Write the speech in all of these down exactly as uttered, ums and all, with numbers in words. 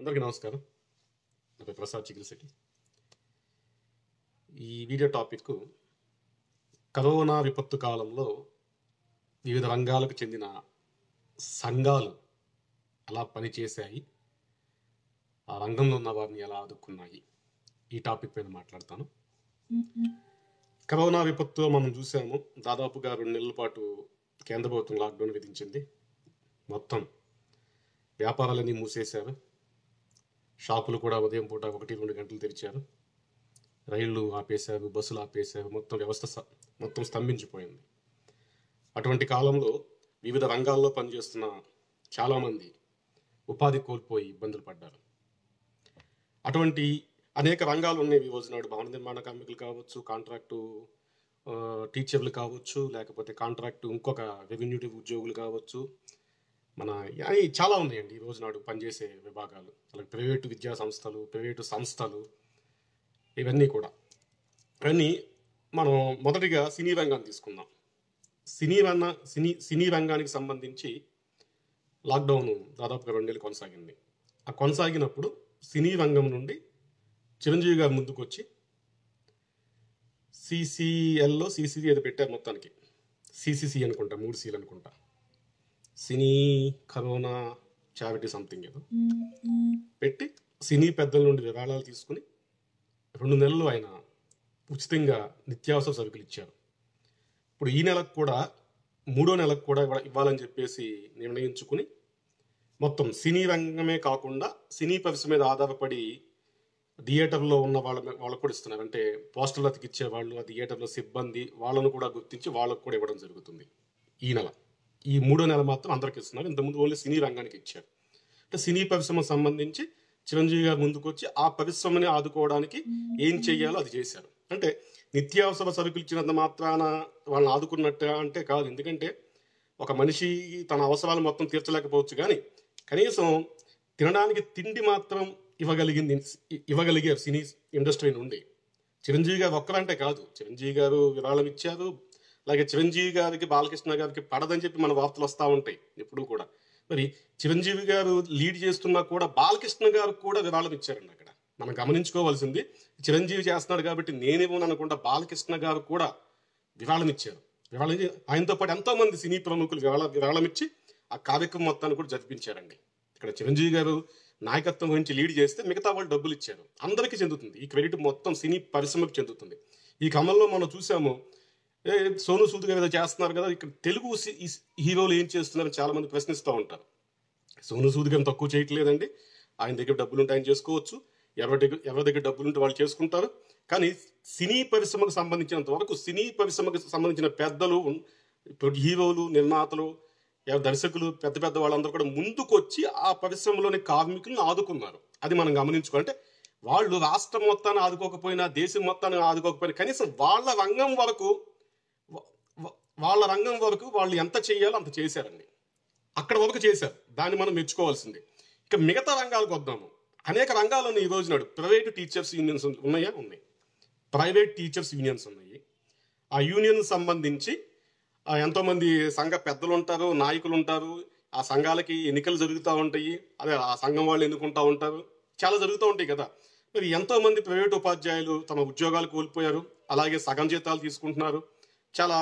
అందరికీ నమస్కారం. నా పేరు ప్రసాద్ చిగిలిశెట్టి. ఈ వీడియో టాపిక్ కరోనా విపత్తు కాలంలో వివిధ రంగాలకు చెందిన సంఘాలు ఎలా పనిచేశాయి, ఆ రంగంలో ఉన్న వారిని ఎలా ఆదుకున్నాయి, ఈ టాపిక్ పైన మాట్లాడతాను. కరోనా విపత్తు మనం చూసాము, దాదాపుగా రెండు నెలల పాటు కేంద్ర ప్రభుత్వం లాక్డౌన్ విధించింది. మొత్తం వ్యాపారాలన్నీ మూసేశారు, షాపులు కూడా ఉదయం పూట ఒకటి రెండు గంటలు తెరిచారు, రైళ్లు ఆపేశారు, బస్సులు ఆపేశారు, మొత్తం వ్యవస్థ మొత్తం స్తంభించిపోయింది. అటువంటి కాలంలో వివిధ రంగాల్లో పనిచేస్తున్న చాలామంది ఉపాధి కోల్పోయి ఇబ్బందులు పడ్డారు. అటువంటి అనేక రంగాలు ఉన్నాయి ఈ రోజు నాడు. భవన నిర్మాణ కార్మికులు కావచ్చు, కాంట్రాక్టు టీచర్లు కావచ్చు, లేకపోతే కాంట్రాక్టు ఇంకొక రెవెన్యూటివ్ ఉద్యోగులు కావచ్చు, మన అవి చాలా ఉన్నాయండి ఈ రోజు నాడు పనిచేసే విభాగాలు. అలాగే ప్రైవేటు విద్యా సంస్థలు, ప్రైవేటు సంస్థలు, ఇవన్నీ కూడా. కానీ మనం మొదటిగా సినీ రంగాన్ని తీసుకుందాం. సినీ రంగ సినీ సినీ రంగానికి సంబంధించి లాక్డౌన్ దాదాపుగా రెండేళ్ళు కొనసాగింది. ఆ కొనసాగినప్పుడు సినీ రంగం నుండి చిరంజీవి గారు ముందుకు వచ్చి సిసిఎల్లో సిసిసి అది పెట్టారు. మొత్తానికి సిసిసి అనుకుంటా, మూడు సీలు అనుకుంటా, సినీ కరోనా చారిటీ సంథింగ్ ఏదో పెట్టి సినీ పెద్దల నుండి విరాళాలు తీసుకుని రెండు నెలలు ఆయన ఉచితంగా నిత్యావసర సరుకులు ఇచ్చారు. ఇప్పుడు ఈ నెలకు కూడా మూడో నెలకు కూడా ఇవ్వాలని చెప్పేసి నిర్ణయించుకుని మొత్తం సినీ రంగమే కాకుండా సినీ పరిశ్రమ మీద ఆధారపడి థియేటర్లో ఉన్న వాళ్ళ వాళ్ళకు కూడా ఇస్తున్నారు. అంటే పోస్టర్లు అతికిచ్చే వాళ్ళు, ఆ థియేటర్లో సిబ్బంది వాళ్ళను కూడా గుర్తించి వాళ్ళకు కూడా ఇవ్వడం జరుగుతుంది. ఈ నెల ఈ మూడో నెల మాత్రం అందరికి ఇస్తున్నారు. ఇంతకుముందు ఓన్లీ సినీ రంగానికి ఇచ్చారు. అంటే సినీ పరిశ్రమకు సంబంధించి చిరంజీవి గారు ముందుకు వచ్చి ఆ పరిశ్రమని ఆదుకోవడానికి ఏం చెయ్యాలో అది చేశారు. అంటే నిత్యావసర సరుకులు ఇచ్చినంత మాత్రాన వాళ్ళని ఆదుకున్నట్టు అంటే కాదు. ఎందుకంటే ఒక మనిషి తన అవసరాలు మొత్తం తీర్చలేకపోవచ్చు, కానీ కనీసం తినడానికి తిండి మాత్రం ఇవ్వగలిగింది ఇవ్వగలిగారు సినీ ఇండస్ట్రీ నుండి. చిరంజీవి గారు ఒక్కరంటే కాదు, చిరంజీవి గారు విరాళం ఇచ్చారు. అలాగే చిరంజీవి గారికి బాలకృష్ణ గారికి పడదని చెప్పి మన వార్తలు వస్తూ ఉంటాయి ఎప్పుడు కూడా. మరి చిరంజీవి గారు లీడ్ చేస్తున్నా కూడా బాలకృష్ణ గారు కూడా విరాళం ఇచ్చారండి. అక్కడ మనం గమనించుకోవాల్సింది, చిరంజీవి చేస్తున్నాడు కాబట్టి నేనేమో అనుకుంటా బాలకృష్ణ గారు కూడా విరాళం ఇచ్చారు. విరాళం ఆయనతో పాటు ఎంతోమంది సినీ ప్రముఖులు విరాళ విరాళం ఇచ్చి ఆ కార్యక్రమం మొత్తాన్ని కూడా జరిపించారండి. ఇక్కడ చిరంజీవి గారు నాయకత్వం గురించి లీడ్ చేస్తే మిగతా వాళ్ళు డబ్బులు ఇచ్చారు. అందరికీ చెందుతుంది ఈ క్రెడిట్, మొత్తం సినీ పరిశ్రమకు చెందుతుంది. ఈ క్రమంలో మనం చూసాము, సోను సూద్ గారు ఏదో చేస్తున్నారు కదా, ఇక్కడ తెలుగు హీరోలు ఏం చేస్తున్నారని చాలామంది ప్రశ్నిస్తూ ఉంటారు. సోను సూద్ గారిని తక్కువ చేయట్లేదండి, ఆయన దగ్గర డబ్బులు ఉంటే ఆయన చేసుకోవచ్చు, ఎవరి దగ్గర ఎవరి దగ్గర డబ్బులు ఉంటే వాళ్ళు చేసుకుంటారు. కానీ సినీ పరిశ్రమకు సంబంధించినంత వరకు సినీ పరిశ్రమకు సంబంధించిన పెద్దలు, హీరోలు, నిర్మాతలు, దర్శకులు, పెద్ద పెద్ద వాళ్ళందరూ కూడా ముందుకు వచ్చి ఆ పరిశ్రమలోని కార్మికులను ఆదుకున్నారు. అది మనం గమనించుకుంటే వాళ్ళు రాష్ట్రం మొత్తాన్ని ఆదుకోకపోయినా, దేశం మొత్తాన్ని ఆదుకోకపోయినా, కనీసం వాళ్ళ రంగం వరకు వాళ్ళ రంగం వరకు వాళ్ళు ఎంత చేయాలో అంత చేశారండి. అక్కడ వరకు చేశారు, దాన్ని మనం మెచ్చుకోవాల్సింది. ఇక మిగతా రంగాలకు వద్దాము. అనేక రంగాలను ఈ రోజు నాడు ప్రైవేటు టీచర్స్ యూనియన్స్ ఉన్నాయా? ఉన్నాయి. ప్రైవేట్ టీచర్స్ యూనియన్స్ ఉన్నాయి. ఆ యూనియన్ సంబంధించి ఎంతోమంది సంఘ పెద్దలు ఉంటారు, నాయకులు ఉంటారు. ఆ సంఘాలకి ఎన్నికలు జరుగుతూ ఉంటాయి, అదే ఆ సంఘం వాళ్ళు ఎన్నుకుంటూ ఉంటారు, చాలా జరుగుతూ ఉంటాయి కదా. మరి ఎంతోమంది ప్రైవేట్ ఉపాధ్యాయులు తమ ఉద్యోగాలు కోల్పోయారు, అలాగే సగం జీతాలు తీసుకుంటున్నారు. చాలా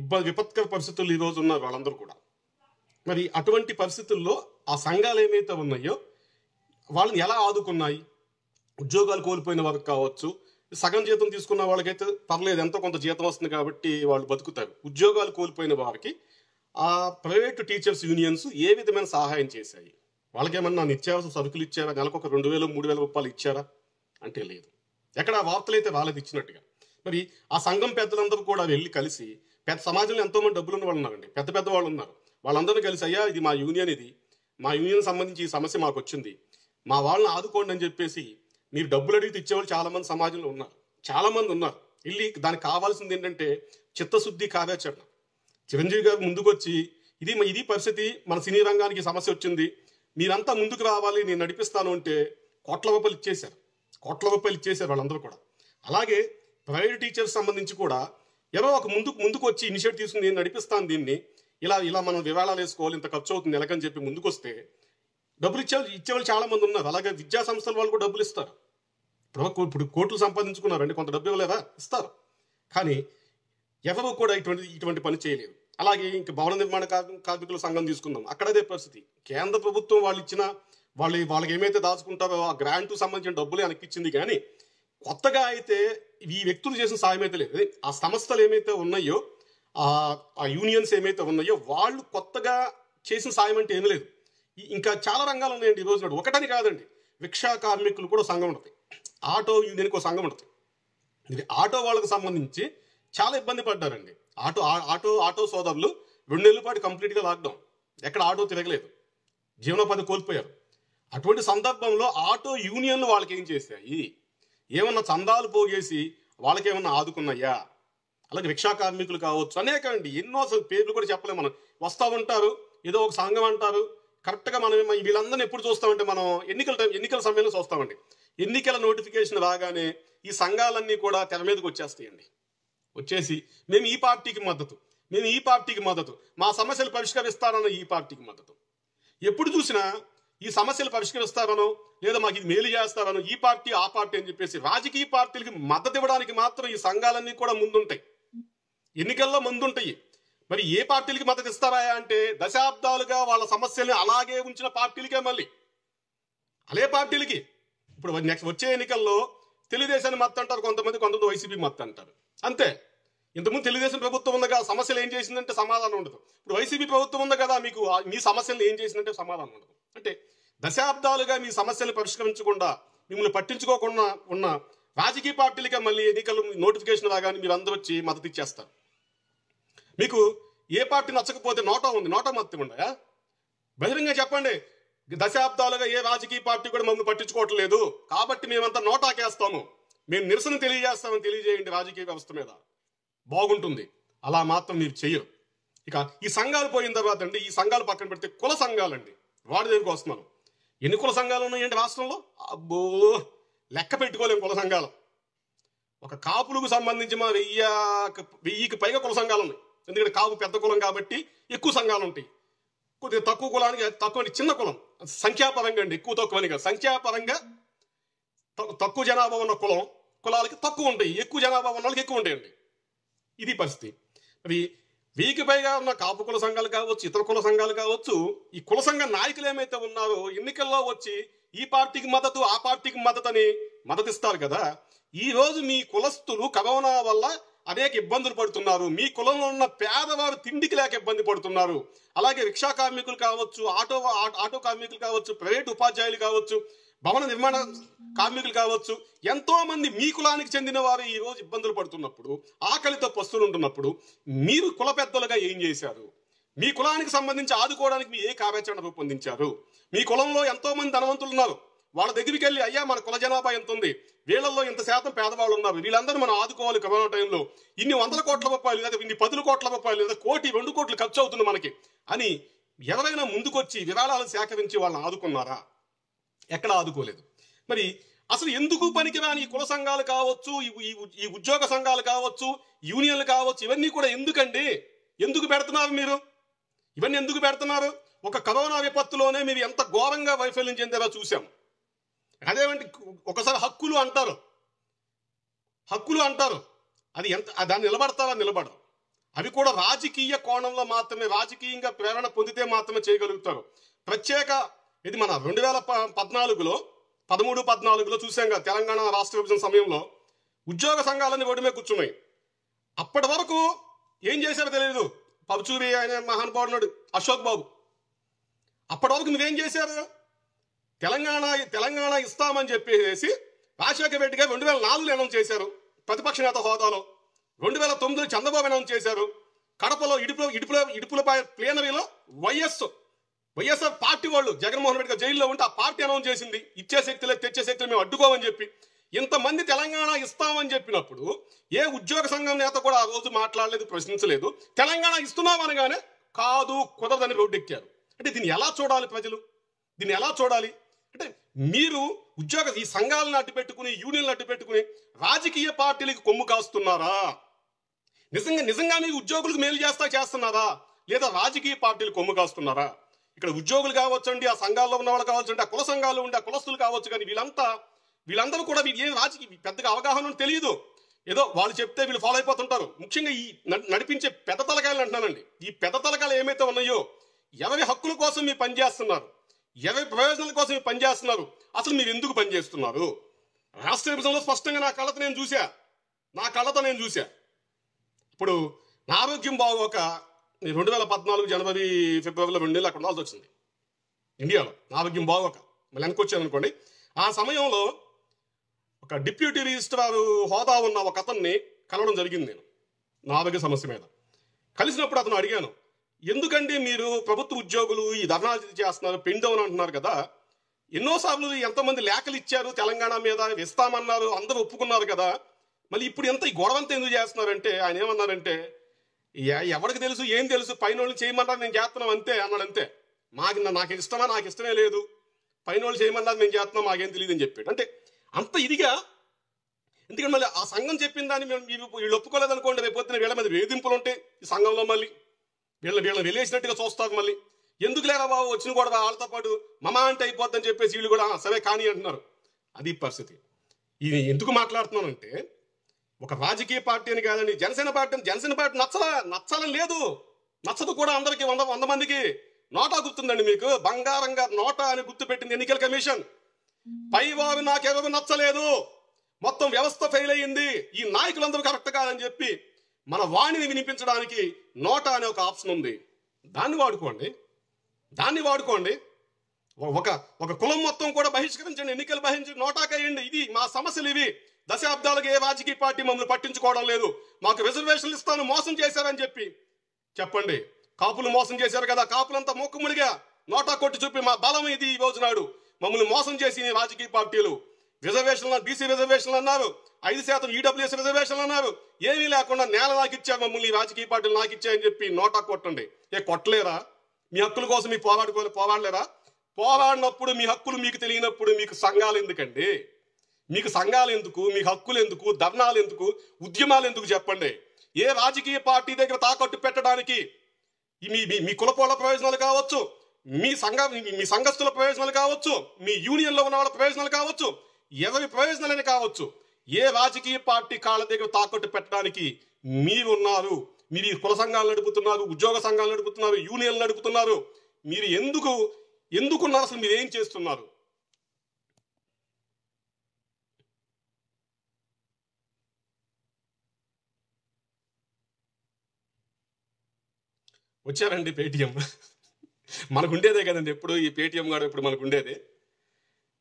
ఇబ్బంది, విపత్కర పరిస్థితులు ఈరోజు ఉన్నారు వాళ్ళందరూ కూడా. మరి అటువంటి పరిస్థితుల్లో ఆ సంఘాలు ఏమైతే ఉన్నాయో వాళ్ళని ఎలా ఆదుకున్నాయి? ఉద్యోగాలు కోల్పోయిన వారికి కావచ్చు, సగం జీతం తీసుకున్న వాళ్ళకైతే పర్లేదు, ఎంతో కొంత జీతం వస్తుంది కాబట్టి వాళ్ళు బతుకుతారు. ఉద్యోగాలు కోల్పోయిన వారికి ఆ ప్రైవేటు టీచర్స్ యూనియన్స్ ఏ విధమైన సహాయం చేశాయి? వాళ్ళకేమన్నా నిత్యావసర సరుకులు ఇచ్చారా? నెలకొక రెండు వేలు మూడు వేల రూపాయలు ఇచ్చారా అంటే లేదు. ఎక్కడ వార్తలు అయితే వాళ్ళది ఇచ్చినట్టుగా. మరి ఆ సంఘం పెద్దలందరూ కూడా వెళ్ళి కలిసి, పెద్ద సమాజంలో ఎంతోమంది డబ్బులు ఉన్న వాళ్ళు ఉన్నారండి, పెద్ద పెద్ద వాళ్ళు ఉన్నారు, వాళ్ళందరూ కలిసి అయ్యా ఇది మా యూనియన్, ఇది మా యూనియన్ సంబంధించి ఈ సమస్య మాకు వచ్చింది, మా వాళ్ళని ఆదుకోండి అని చెప్పేసి మీరు డబ్బులు అడిగితే ఇచ్చేవాళ్ళు చాలామంది సమాజంలో ఉన్నారు, చాలామంది ఉన్నారు. వెళ్ళి దానికి కావాల్సింది ఏంటంటే చిత్తశుద్ధి, కార్యాచరణ. చిరంజీవి గారు ముందుకు వచ్చి ఇది ఇది పరిస్థితి, మన సినీ రంగానికి సమస్య వచ్చింది, మీరంతా ముందుకు రావాలి, నేను నడిపిస్తాను అంటే కోట్ల రూపాయలు ఇచ్చేశారు, కోట్ల రూపాయలు ఇచ్చేశారు వాళ్ళందరూ కూడా. అలాగే ప్రైవేట్ టీచర్స్ సంబంధించి కూడా ఎవరో ఒక ముందుకు ముందుకు వచ్చి ఇనిషియేటివ్ తీసుకుని నేను నడిపిస్తాను దీన్ని, ఇలా ఇలా మనం వివాళాలు వేసుకోవాలి, ఇంత ఖర్చు అవుతుంది నెలకని చెప్పి ముందుకు వస్తే డబ్బులు ఇచ్చే ఇచ్చేవాళ్ళు చాలా మంది ఉన్నారు. అలాగే విద్యా సంస్థల వాళ్ళు కూడా డబ్బులు ఇస్తారు. ఇప్పుడు ఇప్పుడు కోట్లు సంపాదించుకున్నారండి, కొంత డబ్బు ఇవ్వలేదా? ఇస్తారు. కానీ ఎవరు కూడా ఇటువంటి ఇటువంటి పని చేయలేదు. అలాగే ఇంకా భవన నిర్మాణ కార్మికుల సంఘం తీసుకుందాం, అక్కడదే పరిస్థితి. కేంద్ర ప్రభుత్వం వాళ్ళు ఇచ్చిన వాళ్ళు వాళ్ళకి ఏమైతే దాచుకుంటారో ఆ గ్రాంట్కు సంబంధించిన డబ్బులే అనిపించింది. కానీ కొత్తగా అయితే ఈ వ్యక్తులు చేసిన సాయం అయితే లేదు. ఆ సంస్థలు ఏమైతే ఉన్నాయో, ఆ యూనియన్స్ ఏమైతే ఉన్నాయో వాళ్ళు కొత్తగా చేసిన సాయం అంటే ఏమీ లేదు. ఇంకా చాలా రంగాలు ఉన్నాయండి ఈ రోజున. ఒకటని కాదండి, రిక్షా కార్మికులు కూడా సంఘం ఉంటుంది, ఆటో యూనియన్కి ఒక సంఘం ఉంటుంది. ఇది ఆటో వాళ్ళకి సంబంధించి చాలా ఇబ్బంది పడ్డారండి. ఆటో ఆటో ఆటో సోదరులు రెండు నెలల పాటు కంప్లీట్గా లాక్డౌన్, ఎక్కడ ఆటో తిరగలేదు, జీవనోపాధి కోల్పోయారు. అటువంటి సందర్భంలో ఆటో యూనియన్లు వాళ్ళకి ఏం చేశాయి? ఏమన్నా చందాలు పోగేసి వాళ్ళకేమన్నా ఆదుకున్నాయా? అలాగే రిక్షా కార్మికులు కావచ్చు, అనేక అండి, ఎన్నో అసలు పేర్లు కూడా చెప్పలేము మనం. వస్తూ ఉంటారు, ఏదో ఒక సంఘం అంటారు. కరెక్ట్గా మనం వీళ్ళందరినీ ఎప్పుడు చూస్తామంటే మనం ఎన్నికల టైం ఎన్నికల సమయంలో చూస్తామండి. ఎన్నికల నోటిఫికేషన్ రాగానే ఈ సంఘాలన్నీ కూడా తెర మీదకి వచ్చేస్తాయండి. వచ్చేసి మేము ఈ పార్టీకి మద్దతు, మేము ఈ పార్టీకి మద్దతు, మా సమస్యలు పరిష్కరిస్తారనో ఈ పార్టీకి మద్దతు. ఎప్పుడు చూసినా ఈ సమస్యలు పరిష్కరిస్తారనో లేదా మాకు ఇది మేలు చేస్తారనో ఈ పార్టీ ఆ పార్టీ అని చెప్పేసి రాజకీయ పార్టీలకి మద్దతు ఇవ్వడానికి మాత్రం ఈ సంఘాలన్నీ కూడా ముందుంటాయి, ఎన్నికల్లో ముందుంటాయి. మరి ఏ పార్టీలకి మద్దతు ఇస్తారా అంటే దశాబ్దాలుగా వాళ్ళ సమస్యల్ని అలాగే ఉంచిన పార్టీలకే, మళ్ళీ అదే పార్టీలకి. ఇప్పుడు నెక్స్ట్ వచ్చే ఎన్నికల్లో తెలుగుదేశాన్ని మత్తు అంటారు కొంతమంది, కొంతమంది వైసీపీ మత్తు అంటారు, అంతే. ఇంతకుముందు తెలుగుదేశం ప్రభుత్వం ఉందా సమస్యలు ఏం చేసిందంటే సమాధానం ఉండదు. ఇప్పుడు వైసీపీ ప్రభుత్వం ఉంది కదా, మీకు మీ సమస్యలు ఏం చేసిందంటే సమాధానం ఉండదు. అంటే దశాబ్దాలుగా మీ సమస్యలు పరిష్కరించకుండా మిమ్మల్ని పట్టించుకోకుండా ఉన్న రాజకీయ పార్టీలకే మళ్ళీ ఎన్నికలు నోటిఫికేషన్ రాగానే మీరు అందరూ వచ్చి మద్దతు ఇచ్చేస్తారు. మీకు ఏ పార్టీ నచ్చకపోతే నోటా ఉంది, నోటా మద్దతు ఉండయా? బహిరంగంగా చెప్పండి, దశాబ్దాలుగా ఏ రాజకీయ పార్టీ కూడా మమ్మల్ని పట్టించుకోవట్లేదు కాబట్టి మేమంతా నోటాకేస్తాము, మేము నిరసన తెలియజేస్తామని తెలియజేయండి. రాజకీయ వ్యవస్థ మీద బాగుంటుంది. అలా మాత్రం మీరు చెయ్యరు. ఇక ఈ సంఘాలు పోయిన తర్వాత అండి, ఈ సంఘాలు పక్కన పెడితే కుల సంఘాలండి, వాడి దగ్గరికి వస్తున్నాను. ఎన్ని కుల సంఘాలు ఉన్నాయండి రాష్ట్రంలో? అబ్బో లెక్క పెట్టుకోలేము కుల సంఘాలు. ఒక కాపులకు సంబంధించి మా వెయ్యి వెయ్యికి పైగా కుల సంఘాలు ఉన్నాయి. ఎందుకంటే కాపు పెద్ద కులం కాబట్టి ఎక్కువ సంఘాలు ఉంటాయి. కొద్దిగా తక్కువ కులానికి తక్కువ చిన్న కులం, సంఖ్యాపరంగా అండి, ఎక్కువ తక్కువని కాదు, సంఖ్యాపరంగా తక్కువ జనాభా ఉన్న కులం కులాలకి తక్కువ ఉంటాయి, ఎక్కువ జనాభా ఉన్న వాళ్ళకి ఎక్కువ ఉంటాయండి. ఇది పరిస్థితి. మరి వీకి పైగా ఉన్న కాపు కుల సంఘాలు కావచ్చు, ఇతర కుల సంఘాలు కావచ్చు, ఈ కుల సంఘ నాయకులు ఏమైతే ఉన్నారో ఎన్నికల్లో వచ్చి ఈ పార్టీకి మద్దతు ఆ పార్టీకి మద్దతు అని మద్దతు ఇస్తారు కదా. ఈరోజు మీ కులస్తులు కరోనా వల్ల అనేక ఇబ్బందులు పడుతున్నారు, మీ కులంలో ఉన్న పేదవారు తిండికి లేక ఇబ్బంది పడుతున్నారు. అలాగే రిక్షా కార్మికులు కావచ్చు, ఆటో ఆటో కార్మికులు కావచ్చు, ప్రైవేట్ ఉపాధ్యాయులు కావచ్చు, భవన నిర్మాణ కార్మికులు కావచ్చు, ఎంతో మంది మీ కులానికి చెందిన వారు ఈరోజు ఇబ్బందులు పడుతున్నప్పుడు, ఆకలితో పస్తులు ఉంటున్నప్పుడు మీరు కుల పెద్దలుగా ఏం చేశారు? మీ కులానికి సంబంధించి ఆదుకోవడానికి మీ ఏ కార్యాచరణ రూపొందించారు? మీ కులంలో ఎంతో మంది ధనవంతులు ఉన్నారు, వాళ్ళ దగ్గరికి వెళ్ళి అయ్యా మన కుల జనాభా ఎంత ఉంది, వీళ్ళల్లో ఇంత శాతం పేదవాళ్ళు ఉన్నారు, వీళ్ళందరూ మనం ఆదుకోవాలి కరోనా టైంలో, ఇన్ని వందల కోట్ల రూపాయలు లేదా ఇన్ని పదుల కోట్ల రూపాయలు లేదా కోటి రెండు కోట్లు ఖర్చు అవుతుంది మనకి అని ఎవరైనా ముందుకొచ్చి విరాళాలు సేకరించి వాళ్ళని ఆదుకున్నారా? ఎక్కడ ఆదుకోలేదు. మరి అసలు ఎందుకు పనికిరాని ఈ కుల సంఘాలు కావచ్చు, ఈ ఉద్యోగ సంఘాలు కావచ్చు, యూనియన్లు కావచ్చు, ఇవన్నీ కూడా ఎందుకండి? ఎందుకు పెడుతున్నారు మీరు? ఇవన్నీ ఎందుకు పెడుతున్నారు? ఒక కరోనా విపత్తులోనే మీరు ఎంత ఘోరంగా వైఫల్యం చెందారో చూసాం. అదేమంటే ఒకసారి హక్కులు అంటారు, హక్కులు అంటారు, అది ఎంత దాన్ని నిలబడతారా? నిలబడరు. అవి కూడా రాజకీయ కోణంలో మాత్రమే, రాజకీయంగా ప్రేరణ పొందితే మాత్రమే చేయగలుగుతారు. ప్రత్యేక ఇది మన రెండు వేల పద్నాలుగులో పదమూడు పద్నాలుగులో చూసాం కదా, తెలంగాణ రాష్ట్ర విభజన సమయంలో ఉద్యోగ సంఘాలన్నీ ఒడిమే కూర్చున్నాయి. అప్పటి వరకు ఏం చేశారో తెలియదు. పరుచూరి అనే మహానుభావుడు అశోక్ బాబు, అప్పటి వరకు మీరేం చేశారు? తెలంగాణ తెలంగాణ ఇస్తామని చెప్పేసి రాజశేఖర రెడ్డి గారు రెండు వేల నాలుగులో అనౌన్స్ చేశారు ప్రతిపక్ష నేత హోదాలో. రెండు వేల తొమ్మిదిలో చంద్రబాబు అనౌన్స్ చేశారు. కడపలో ఇడుపులో ఇడుపులో ఇడుపులపై ప్లేనరీలో వైఎస్ వైఎస్ఆర్ పార్టీ వాళ్ళు జగన్మోహన్ రెడ్డి గారు జైల్లో ఉంటే ఆ పార్టీ అనౌన్స్ చేసింది, ఇచ్చే శక్తులే తెచ్చే శక్తులు మేము అడ్డుకోమని చెప్పి. ఇంతమంది తెలంగాణ ఇస్తామని చెప్పినప్పుడు ఏ ఉద్యోగ సంఘం నేత కూడా ఆ రోజు మాట్లాడలేదు, ప్రశ్నించలేదు. తెలంగాణ ఇస్తున్నామనగానే కాదు కుదరదని రోడ్డెక్కారు. అంటే దీన్ని ఎలా చూడాలి ప్రజలు? దీన్ని ఎలా చూడాలి అంటే మీరు ఉద్యోగ ఈ సంఘాలను అడ్డు పెట్టుకుని, యూనియన్లు అడ్డు పెట్టుకుని రాజకీయ పార్టీలకు కొమ్ము కాస్తున్నారా? నిజంగా నిజంగా మీ ఉద్యోగులకు మేలు చేస్తా చేస్తున్నారా లేదా రాజకీయ పార్టీలు కొమ్ము కాస్తున్నారా? ఇక్కడ ఉద్యోగులు కావొచ్చుండి ఆ సంఘాల్లో ఉన్న వాళ్ళు కావొచ్చుండి ఆ కుల సంఘాలు ఉండి ఆ కులస్తులు కావొచ్చు కానీ వీళ్ళంతా వీళ్ళందరూ కూడా వీళ్ళ ఏం రాజకీయ పెద్దగా అవగాహన తెలియదు ఏదో వాళ్ళు చెప్తే వీళ్ళు ఫాలో అయిపోతుంటారు ముఖ్యంగా ఈ నడిపించే పెద్ద తలకాయలు అంటున్నానండి ఈ పెద్ద తలకాయలు ఏమైతే ఉన్నాయో ఎవరి హక్కుల కోసం మీరు పని చేస్తున్నారు ఎవరి ప్రయోజనాల కోసం మీరు పని చేస్తున్నారు అసలు మీరు ఎందుకు పని చేస్తున్నారు రాష్ట్ర విభజనలో స్పష్టంగా నా కళ్ళతో నేను చూసా నా కళ్ళతో నేను చూసా ఇప్పుడు నా ఆరోగ్యం బాగోక నేను రెండు వేల పద్నాలుగు జనవరి ఫిబ్రవరిలో రెండు నెలలు అక్కడ ఉండాల్సి వచ్చింది ఇండియాలో నా ఆరోగ్యం బాగోక మళ్ళీ వెనకొచ్చాను అనుకోండి ఆ సమయంలో ఒక డిప్యూటీ రిజిస్ట్రార్ హోదా ఉన్న ఒక అతన్ని కలవడం జరిగింది నేను నా ఆరోగ్య సమస్య మీద కలిసినప్పుడు అతను అడిగాను ఎందుకండి మీరు ప్రభుత్వ ఉద్యోగులు ఈ ధర్నాలు చేస్తున్నారు పెండ్ డౌన్ అంటున్నారు కదా ఎన్నోసార్లు ఎంతమంది లేఖలు ఇచ్చారు తెలంగాణ మీద ఇస్తామన్నారు అందరూ ఒప్పుకున్నారు కదా మళ్ళీ ఇప్పుడు ఎంత ఈ గొడవ అంతా ఎందుకు చేస్తున్నారంటే ఆయన ఏమన్నారంటే ఎవరికి తెలుసు ఏం తెలుసు పైన వాళ్ళు చేయమన్నారు నేను చేస్తున్నాం అంతే అన్నాడు అంతే మాకు నాకు ఇష్టమా నాకు ఇష్టమే లేదు పైన వాళ్ళు చేయమన్నారు నేను చేస్తున్నాం మాకేం తెలియదు అని చెప్పాడు అంటే అంత ఇదిగా ఎందుకంటే మళ్ళీ ఆ సంఘం చెప్పిన దాన్ని మేము వీళ్ళు ఒప్పుకోలేదనుకోండి రేపొద్దున వీళ్ళ మీద వేధింపులు ఉంటాయి ఈ సంఘంలో మళ్ళీ వీళ్ళ వీళ్ళని వెళ్ళేసినట్టుగా చూస్తారు మళ్ళీ ఎందుకు లేరా బాబు వచ్చిన కూడా వాళ్ళతో పాటు మమా అంటే అయిపోద్దని చెప్పేసి వీళ్ళు కూడా సరే కానీ అంటున్నారు అది పరిస్థితి ఇది ఎందుకు మాట్లాడుతున్నానంటే ఒక రాజకీయ పార్టీ అని కాదండి జనసేన పార్టీ జనసేన పార్టీ నచ్చలా నచ్చాలని లేదు నచ్చదు కూడా అందరికీ వంద వంద మందికి నోటా గుర్తుందండి మీకు బంగారంగా నోటా అని గుర్తుపెట్టింది ఎన్నికల కమిషన్ పైవారు నాకెవరు నచ్చలేదు మొత్తం వ్యవస్థ ఫెయిల్ అయ్యింది ఈ నాయకులందరూ కరెక్ట్ కాదని చెప్పి మన వాణిని వినిపించడానికి నోటా అనే ఒక ఆప్షన్ ఉంది దాన్ని వాడుకోండి దాన్ని వాడుకోండి ఒక ఒక కులం మొత్తం కూడా బహిష్కరించండి ఎన్నికలు బహిష్కరించి నోటాకేయండి ఇది మా సమస్యలు ఇవి దశాబ్దాలుగా ఏ రాజకీయ పార్టీ మమ్మల్ని పట్టించుకోవడం లేదు మాకు రిజర్వేషన్లు ఇస్తాను మోసం చేశారని చెప్పి చెప్పండి కాపులు మోసం చేశారు కదా కాపులంతా మొక్కుముడిగా నోటా కొట్టి చూపి మా బలం ఇది ఈ రోజు నాడు మమ్మల్ని మోసం చేసి రాజకీయ పార్టీలు రిజర్వేషన్లు బీసీ రిజర్వేషన్లు అన్నారు ఐదు శాతం ఈడబ్ల్యూఎస్ రిజర్వేషన్లు అన్నారు ఏమీ లేకుండా నేల నాకిచ్చారు మమ్మల్ని రాజకీయ పార్టీలు నాకిచ్చాయని చెప్పి నోటా కొట్టండి ఏ కొట్టలేరా మీ హక్కుల కోసం మీ పోరాడుకో పోరాడలేరా పోరాడినప్పుడు మీ హక్కులు మీకు తెలియనప్పుడు మీకు సంఘాలు ఎందుకండి మీకు సంఘాలు ఎందుకు మీ హక్కులు ఎందుకు ధర్నాలు ఎందుకు ఉద్యమాలు ఎందుకు చెప్పండి ఏ రాజకీయ పార్టీ దగ్గర తాకట్టు పెట్టడానికి మీ మీ కులపోళ్ల ప్రయోజనాలు కావచ్చు మీ సంఘ మీ సంఘస్థుల ప్రయోజనాలు కావచ్చు మీ యూనియన్లో ఉన్న వాళ్ళ ప్రయోజనాలు కావచ్చు ఎవరి ప్రయోజనాలని కావచ్చు ఏ రాజకీయ పార్టీ కాళ్ళ దగ్గర తాకట్టు పెట్టడానికి మీరున్నారు మీరు ఈ కుల సంఘాలు నడుపుతున్నారు ఉద్యోగ సంఘాలు నడుపుతున్నారు యూనియన్లు నడుపుతున్నారు మీరు ఎందుకు ఎందుకున్నారు అసలు మీరు ఏం చేస్తున్నారు వచ్చారండి పేటిఎం మనకు ఉండేదే కదండి ఎప్పుడు ఈ పేటిఎం గారు ఇప్పుడు మనకు ఉండేది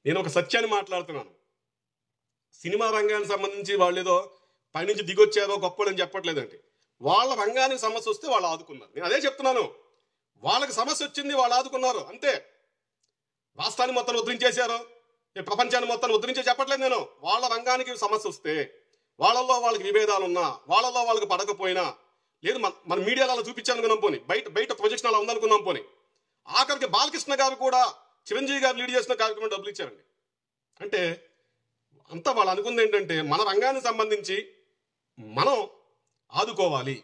నేను ఒక సత్యాన్ని మాట్లాడుతున్నాను సినిమా రంగానికి సంబంధించి వాళ్ళు ఏదో పైనుంచి దిగొచ్చారో గొప్పలని చెప్పట్లేదండి వాళ్ళ రంగానికి సమస్య వస్తే వాళ్ళు ఆదుకున్నారు నేను అదే చెప్తున్నాను వాళ్ళకి సమస్య వచ్చింది వాళ్ళు ఆదుకున్నారు అంతే రాష్ట్రాన్ని మొత్తం ఉద్ధరించేశారు ప్రపంచాన్ని మొత్తాన్ని ఉద్ధరించే చెప్పట్లేదు నేను వాళ్ళ రంగానికి సమస్య వస్తే వాళ్ళల్లో వాళ్ళకి విభేదాలు ఉన్నా వాళ్ళల్లో వాళ్ళకి పడకపోయినా లేదు మన మన మీడియాలో అలా చూపించాలనుకున్నాం పోనీ బయట బయట ప్రొజెక్షన్ అలా ఉందనుకున్నాం పోనీ ఆఖరికి బాలకృష్ణ గారు కూడా చిరంజీవి గారు లీడ్ చేసిన కార్యక్రమం డబ్బులు ఇచ్చారండి అంటే అంతా వాళ్ళు అనుకుంది ఏంటంటే మన రంగానికి సంబంధించి మనం ఆదుకోవాలి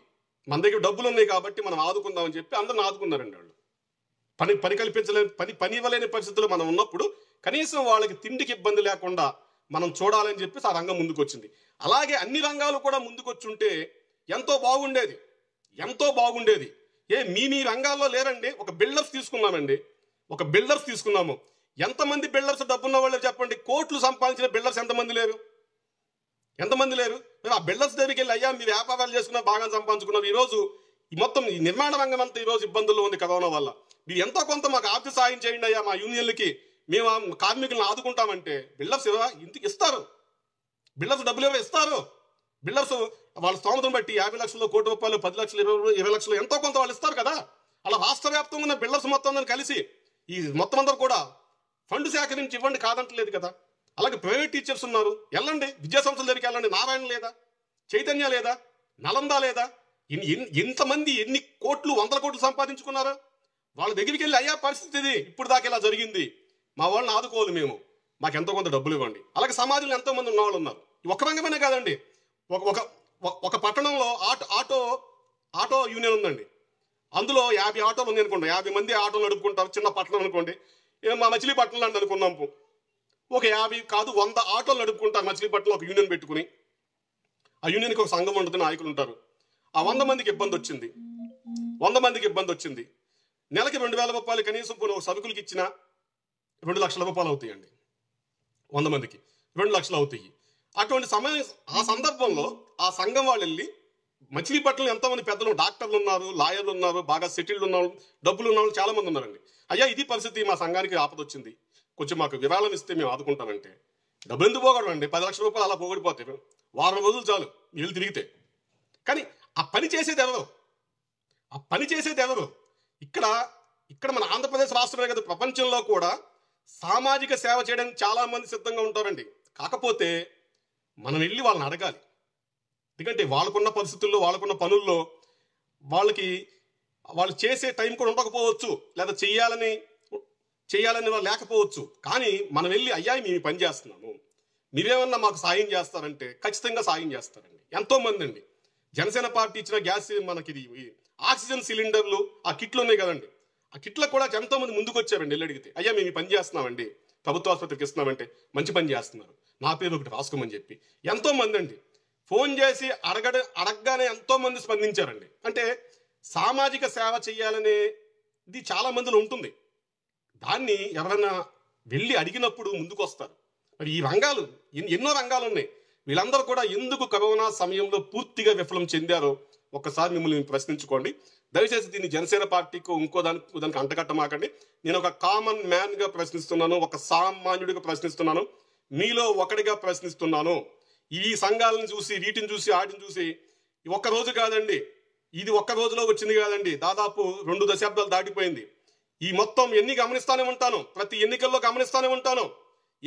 మన దగ్గర డబ్బులు ఉన్నాయి కాబట్టి మనం ఆదుకుందామని చెప్పి అందరిని ఆదుకున్నారండి వాళ్ళు పని పని కల్పించలేని పని పని ఇవ్వలేని పరిస్థితుల్లో మనం ఉన్నప్పుడు కనీసం వాళ్ళకి తిండికి ఇబ్బంది లేకుండా మనం చూడాలని చెప్పి ఆ రంగం ముందుకు వచ్చింది అలాగే అన్ని రంగాలు కూడా ముందుకు వచ్చి ఉంటే ఎంతో బాగుండేది ఎంతో బాగుండేది ఏ మీ మీ రంగాల్లో లేరండి ఒక బిల్డర్స్ తీసుకున్నామండి ఒక బిల్డర్స్ తీసుకున్నాము ఎంతమంది బిల్డర్స్ డబ్బున్న వాళ్ళు చెప్పండి కోట్లు సంపాదించిన బిల్డర్స్ ఎంతమంది లేరు ఎంతమంది లేరు మీరు ఆ బిల్డర్స్ దగ్గరికి వెళ్ళి అయ్యా మీరు వ్యాపారాలు చేసుకున్నారు బాగా సంపాదించుకున్నారు ఈరోజు ఈ మొత్తం ఈ నిర్మాణ రంగం అంతా ఈరోజు ఇబ్బందుల్లో ఉంది కరోనా వల్ల మీరు ఎంతో కొంత మాకు ఆర్థిక సాయం చేయండి అయ్యా మా యూనియన్లకి మేము కార్మికులను ఆదుకుంటామంటే బిల్డర్స్ ఇంటికి ఇస్తారు బిల్డర్స్ డబ్బులు ఎవరు ఇస్తారు బిల్డర్స్ వాళ్ళ స్థోమతను బట్టి యాభై లక్షల్లో కోటి రూపాయలు పది లక్షలు ఇరవై ఇరవై లక్షలు ఎంతో కొంత వాళ్ళు ఇస్తారు కదా అలా రాష్ట్ర వ్యాప్తంగా ఉన్న బిల్డర్స్ మొత్తం అందరూ కలిసి ఈ మొత్తం అందరూ కూడా ఫండ్ సేకరించి ఇవ్వండి కాదంటలేదు కదా అలాగే ప్రైవేట్ టీచర్స్ ఉన్నారు వెళ్ళండి విద్యాసంస్థల దగ్గరికి వెళ్ళండి నారాయణ లేదా చైతన్య లేదా నలంద లేదా ఇంతమంది ఎన్ని కోట్లు వందల కోట్లు సంపాదించుకున్నారు వాళ్ళ దగ్గరికి వెళ్ళి అయ్యా పరిస్థితి ఇది ఇప్పుడు దాకా ఇలా జరిగింది మా వాళ్ళని ఆదుకోవాలి మేము మాకు ఎంతో కొంత డబ్బులు ఇవ్వండి అలాగే సమాజంలో ఎంతోమంది ఉన్నవాళ్ళు ఉన్నారు ఒక రంగమైనా కాదండి ఒక ఒక పట్టణంలో ఆటో ఆటో ఆటో యూనియన్ ఉందండి అందులో యాభై ఆటోలు ఉంది అనుకోండి, యాభై మంది ఆటోలు నడుపుకుంటారు. చిన్న పట్టణం అనుకోండి, మా మచిలీపట్నం లాంటి అనుకున్నాము, ఒక యాభై కాదు వంద ఆటోలు నడుపుకుంటారు మచిలీపట్నం. ఒక యూనియన్ పెట్టుకుని ఆ యూనియన్కి ఒక సంఘం ఉంటుంది, నాయకులు ఉంటారు. ఆ వంద మందికి ఇబ్బంది వచ్చింది వంద మందికి ఇబ్బంది వచ్చింది నెలకి రెండు వేల రూపాయలు కనీసం ఒక సరుకులకి ఇచ్చినా రెండు లక్షల రూపాయలు అవుతాయండి. వంద మందికి రెండు లక్షలు అవుతాయి. అటువంటి సమయం ఆ సందర్భంలో ఆ సంఘం వాళ్ళు వెళ్ళి మచిలీపట్నంలో ఎంతమంది పెద్దలు, డాక్టర్లు ఉన్నారు, లాయర్లు ఉన్నారు, బాగా సెటిల్డ్ ఉన్నారు, డబ్బులు ఉన్న వాళ్ళు చాలామంది ఉన్నారండి. అయ్యా ఇది పరిస్థితి, మా సంఘానికి ఆపదొచ్చింది, కొంచెం మాకు విరాళం ఇస్తే మేము ఆదుకుంటామంటే డబ్బులు ఎందుకు పోగొడం అండి? పది లక్షల రూపాయలు అలా పోగొడిపోతాయి, వారం రోజులు చాలు వీళ్ళు తిరిగితే. కానీ ఆ పని చేసేది ఎవరు? ఆ పని చేసేది ఎవరు? ఇక్కడ ఇక్కడ మన ఆంధ్రప్రదేశ్ రాష్ట్రమే కదా, ప్రపంచంలో కూడా సామాజిక సేవ చేయడానికి చాలామంది సిద్ధంగా ఉంటారండి. కాకపోతే మనం వెళ్ళి వాళ్ళని అడగాలి. ఎందుకంటే వాళ్ళకున్న పరిస్థితుల్లో, వాళ్ళకున్న పనుల్లో వాళ్ళకి వాళ్ళు చేసే టైం కూడా ఉండకపోవచ్చు, లేదా చేయాలని చేయాలని వాళ్ళు లేకపోవచ్చు. కానీ మనం వెళ్ళి అయ్యా మేము పని చేస్తున్నాము, మీరేమన్నా మాకు సాయం చేస్తారంటే ఖచ్చితంగా సాయం చేస్తారండి. ఎంతోమంది అండి జనసేన పార్టీ ఇచ్చిన గ్యాస్, మనకి ఇది ఆక్సిజన్ సిలిండర్లు, ఆ కిట్లు ఉన్నాయి కదండి, ఆ కిట్లకు కూడా ఎంతోమంది ముందుకు వచ్చారండి. వెళ్ళి అడిగితే అయ్యా మేము పని చేస్తున్నామండి, ప్రభుత్వ ఆసుపత్రికి ఇస్తున్నామంటే మంచి పని చేస్తున్నారు, నా పేరు ఒకటి రాసుకోమని చెప్పి ఎంతోమంది అండి ఫోన్ చేసి అడగడ అడగగానే ఎంతోమంది స్పందించారండి. అంటే సామాజిక సేవ చేయాలనేది చాలా మందిలో ఉంటుంది. దాన్ని ఎవరైనా వెళ్ళి అడిగినప్పుడు ముందుకు వస్తారు. మరి ఈ రంగాలు ఎన్నో రంగాలు ఉన్నాయి. వీళ్ళందరూ కూడా ఎందుకు కరోనా సమయంలో పూర్తిగా విఫలం చెందారో ఒక్కసారి మిమ్మల్ని ప్రశ్నించుకోండి. దయచేసి దీన్ని జనసేన పార్టీకి ఇంకో దానికి దానికి అంటకట్టమాకండి. నేను ఒక కామన్ మ్యాన్గా ప్రశ్నిస్తున్నాను, ఒక సామాన్యుడిగా ప్రశ్నిస్తున్నాను, మీలో ఒకడిగా ప్రశ్నిస్తున్నాను. ఈ సంఘాలను చూసి, వీటిని చూసి, వాటిని చూసి ఒక్కరోజు కాదండి, ఇది ఒక్క రోజులో వచ్చింది కాదండి, దాదాపు రెండు దశాబ్దాలు దాటిపోయింది. ఈ మొత్తం ఎన్ని గమనిస్తూనే ఉంటాను, ప్రతి ఎన్నికల్లో గమనిస్తూనే ఉంటాను.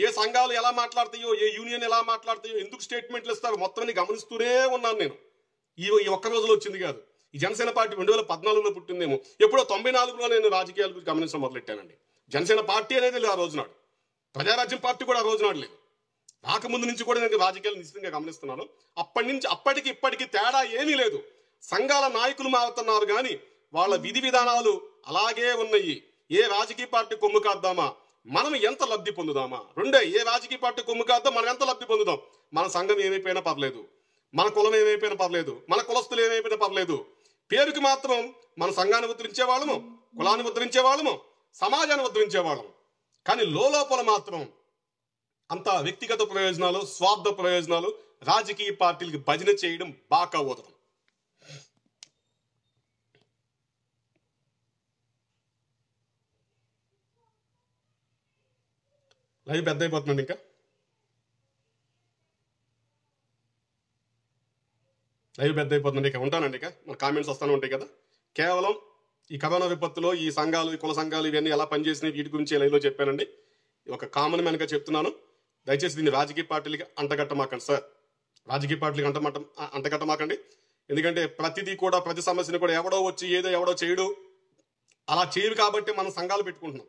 ఏ సంఘాలు ఎలా మాట్లాడతాయో, ఏ యూనియన్ ఎలా మాట్లాడతాయో, ఎందుకు స్టేట్మెంట్లు ఇస్తారో మొత్తాన్ని గమనిస్తూనే ఉన్నాను నేను. ఈ ఈ ఒక్క రోజులో వచ్చింది కాదు. ఈ జనసేన పార్టీ రెండు వేల పద్నాలుగులో పుట్టిందేమో, ఎప్పుడో తొంభై నాలుగులో నేను రాజకీయాల గురించి గమనించడం మొదలెట్టానండి. జనసేన పార్టీ అనేది లేదు ఆ రోజునాడు, ప్రజారాజ్యం పార్టీ కూడా ఆ రోజునాడు లేదు. రాకముందు నుంచి కూడా నేను రాజకీయాలు నిశ్చితంగా గమనిస్తున్నాను. అప్పటి నుంచి అప్పటికి ఇప్పటికీ తేడా ఏమీ లేదు. సంఘాల నాయకులు మారుతున్నారు కానీ వాళ్ళ విధి విధానాలు అలాగే ఉన్నాయి. ఏ రాజకీయ పార్టీ కొమ్ము కాద్దామా, మనం ఎంత లబ్ధి పొందుదామా, రెండే. ఏ రాజకీయ పార్టీ కొమ్ము కాద్దాం, మనం ఎంత లబ్ధి పొందుదాం, మన సంఘం ఏమైపోయినా పర్లేదు, మన కులం ఏమైపోయినా పర్లేదు, మన కులస్తులు ఏమైపోయినా పర్లేదు. పేరుకి మాత్రం మన సంఘాన్ని ఉద్ధరించే వాళ్ళము, కులాన్ని ఉద్ధరించే వాళ్ళము, సమాజాన్ని ఉద్ధరించే వాళ్ళము. కానీ లోపల మాత్రం అంత వ్యక్తిగత ప్రయోజనాలు, స్వార్థ ప్రయోజనాలు, రాజకీయ పార్టీలకు భజన చేయడం బాకా ఓదడం. లైవ్ పెద్ద అయిపోతుందండి. ఇంకా లైవ్ పెద్ద అయిపోతుంది. ఇక ఉంటానండి. ఇక మన కామెంట్స్ వస్తూనే ఉంటాయి కదా. కేవలం ఈ కరోనా విపత్తులో ఈ సంఘాలు, ఈ కుల సంఘాలు ఇవన్నీ ఎలా పనిచేసినాయి వీటి గురించి లైవ్లో చెప్పానండి. ఒక కామన్ మ్యాన్గా చెప్తున్నాను. దయచేసి దీన్ని రాజకీయ పార్టీలకి అంటగట్టమాకండి సార్, రాజకీయ పార్టీలకి అంట అంటగట్టమాకండి. ఎందుకంటే ప్రతిదీ కూడా, ప్రతి సమస్యను కూడా ఎవడో వచ్చి ఏదో ఎవడో చేయడు, అలా చేయడు కాబట్టి మనం సంఘాలు పెట్టుకుంటున్నాం.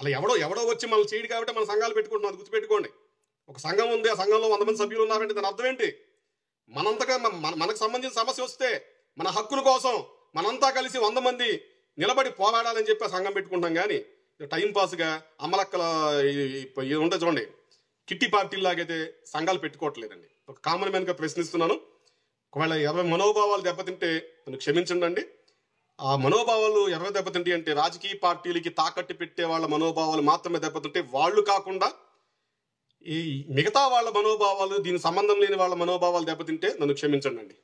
అలా ఎవడో ఎవడో వచ్చి మనం చేయడు కాబట్టి మనం సంఘాలు పెట్టుకుంటున్నాం. అది గుర్తుపెట్టుకోండి. ఒక సంఘం ఉంది, ఆ సంఘంలో వంద మంది సభ్యులు ఉన్నారంటే దాని అర్థం ఏంటి? మనంతగా మన మనకు సంబంధించిన సమస్య వస్తే మన హక్కుల కోసం మనంతా కలిసి వంద మంది నిలబడి పోరాడాలని చెప్పి ఆ సంఘం పెట్టుకుంటాం. కానీ టైంపాస్గా అమలక్కల ఉంటే చూడండి, కిట్టి పార్టీలాగైతే సంఘాలు పెట్టుకోవట్లేదండి. ఒక కామన్ మ్యాన్గా ప్రశ్నిస్తున్నాను. ఒకవేళ ఎవరి మనోభావాలు దెబ్బతింటే నన్ను క్షమించండి. ఆ మనోభావాలు ఎవరి దెబ్బతింటే అంటే రాజకీయ పార్టీలకి తాకట్టు పెట్టే వాళ్ళ మనోభావాలు మాత్రమే దెబ్బతింటే, వాళ్ళు కాకుండా ఈ మిగతా వాళ్ళ మనోభావాలు, దీనికి సంబంధం లేని వాళ్ళ మనోభావాలు దెబ్బతింటే నన్ను క్షమించండి.